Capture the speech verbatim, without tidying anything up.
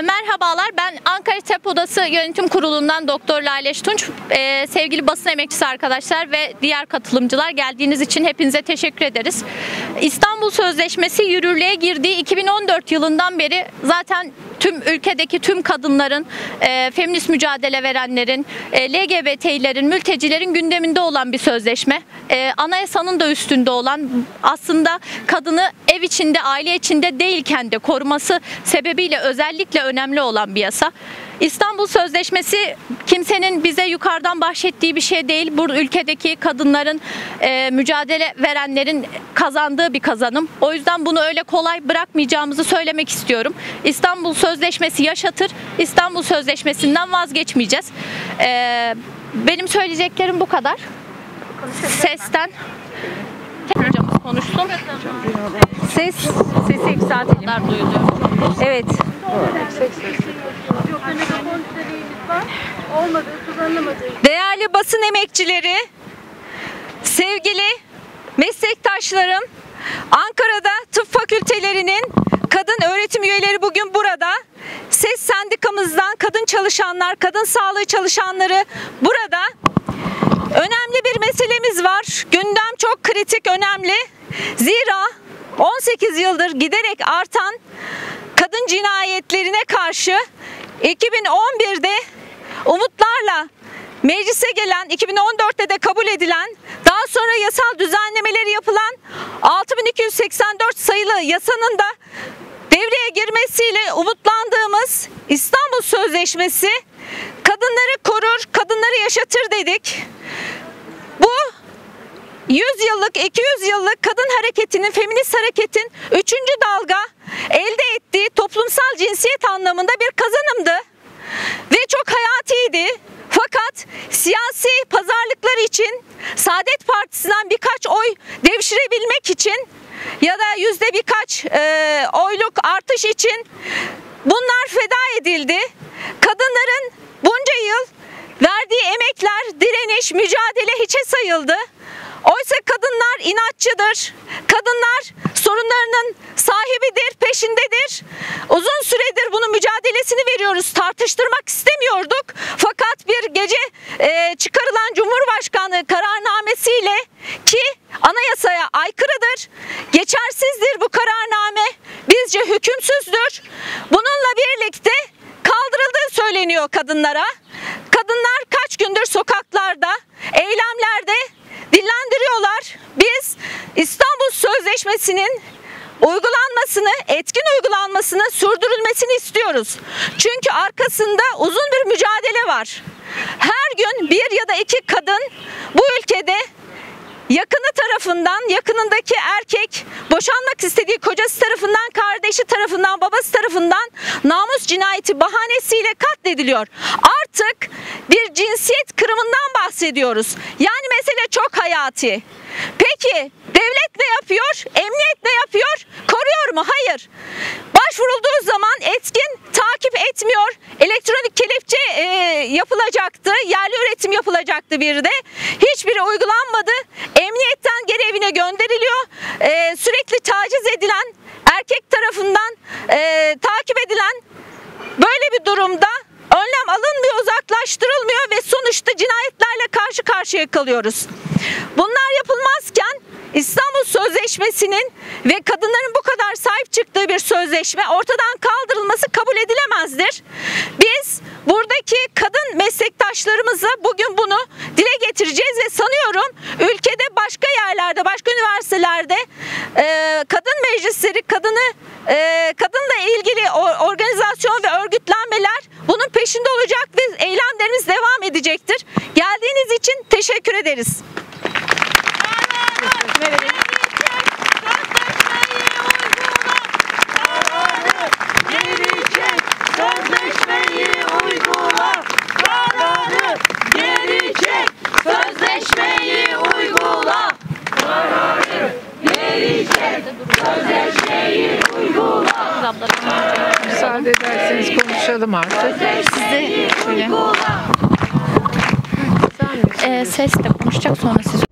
E, merhabalar, ben Ankara Tıp Odası Yönetim Kurulu'ndan Doktor Leyla Tunç. E, sevgili basın emekçisi arkadaşlar ve diğer katılımcılar, geldiğiniz için hepinize teşekkür ederiz. İstanbul Sözleşmesi yürürlüğe girdiği iki bin on dört yılından beri zaten tüm ülkedeki tüm kadınların, e, feminist mücadele verenlerin, e, L G B T'lerin, mültecilerin gündeminde olan bir sözleşme. E, anayasanın da üstünde olan, aslında kadını ev içinde, aile içinde değilken de koruması sebebiyle özellikle önemli olan bir yasa. İstanbul Sözleşmesi kimsenin bize yukarıdan bahsettiği bir şey değil. Bu ülkedeki kadınların, e, mücadele verenlerin kazandığı bir kazanım. O yüzden bunu öyle kolay bırakmayacağımızı söylemek istiyorum. İstanbul Sözleşmesi yaşatır. İstanbul Sözleşmesi'nden vazgeçmeyeceğiz. E, benim söyleyeceklerim bu kadar. Sesten. Hocamız konuşsun. Ses, sesi yükseltelim. Evet. Değerli basın emekçileri, sevgili meslektaşlarım, Ankara'da tıp fakültelerinin kadın öğretim üyeleri bugün burada. Ses sendikamızdan kadın çalışanlar, kadın sağlığı çalışanları burada. Önemli bir meselemiz var. Gündem çok kritik, önemli. Zira on sekiz yıldır giderek artan kadın cinayetlerine karşı iki bin on bir'de umutlarla meclise gelen, iki bin on dört'te de kabul edilen, daha sonra yasal düzenlemeleri yapılan altı bin iki yüz seksen dört sayılı yasanın da devreye girmesiyle umutlandığımız İstanbul Sözleşmesi kadınları korur, kadınları yaşatır dedik. Bu yüz yıllık, iki yüz yıllık kadın hareketinin, feminist hareketin üçüncü dalga elde ettiği toplumsal cinsiyet anlamında bir kazanımdı ve çok hayatiydi. Fakat siyasi pazarlıkları için, Saadet Partisi'nden birkaç oy devşirebilmek için ya da yüzde birkaç e, oyluk artış için bunlar feda edildi. Kadınların bunca yıl verdiği emekler, direniş, mücadele hiçe sayıldı. Oysa kadınlar inatçıdır, kadınlar sorunlarının sahibidir, peşindedir. Uzun süredir bunun mücadelesini veriyoruz, tartıştırmak istemiyorduk. Fakat bir gece e, çıkarılan Cumhurbaşkanlığı kararnamesiyle, ki anayasaya aykırıdır, geçersizdir bu kararname, bizce hükümsüzdür. Bununla birlikte kaldırıldığı söyleniyor kadınlara. Kadınlar kaç gündür sokaklarda, eylemlerde dillendiriyorlar. Biz İstanbul Sözleşmesi'nin uygulanmasını, etkin uygulanmasını, sürdürülmesini istiyoruz. Çünkü arkasında uzun bir mücadele var. Her gün bir ya da iki kadın bu ülkede yakını tarafından, yakınındaki erkek, boşanmak istediği kocası tarafından, kardeşi tarafından, babası tarafından namus cinayeti bahanesiyle katlediliyor. Artık bir cinsiyet kırımından bahsediyoruz. Yani mesele çok hayati. Peki devlet ne yapıyor? Emniyet ne yapıyor? Koruyor mu? Hayır. Başvurulduğu zaman etkin takip etmiyor. Elektronik kelepçe e, yapılacaktı. Yerli üretim yapılacaktı bir de. Hiçbiri uygulanmadı. Emniyetten geri evine gönderiliyor. E, sürekli taciz edilen, erkek tarafından e, takip edilen, böyle bir durumda önlem alınmıyor, uzaklaştırılmıyor ve sonuçta cinayetlerle karşı karşıya kalıyoruz. Bunlar yapılmazken İstanbul Sözleşmesi'nin ve kadınların bu kadar sahip çıktığı bir sözleşme ortadan kaldırılması kabul edilemezdir. Biz buradaki kadın meslektaşlarımızla bugün bunu dile getireceğiz ve sanıyorum ülkede başka yerlerde, başka üniversitelerde kadın meclisleri, kadını, kadınla ilgili organizasyon ve örgütlenmeler bunun peşinde olacak ve eylemlerimiz devam edecektir. Geldiğiniz için teşekkür ederiz. Müsaade ederseniz konuşalım artık. Size ee, ses de konuşacak, sonra siz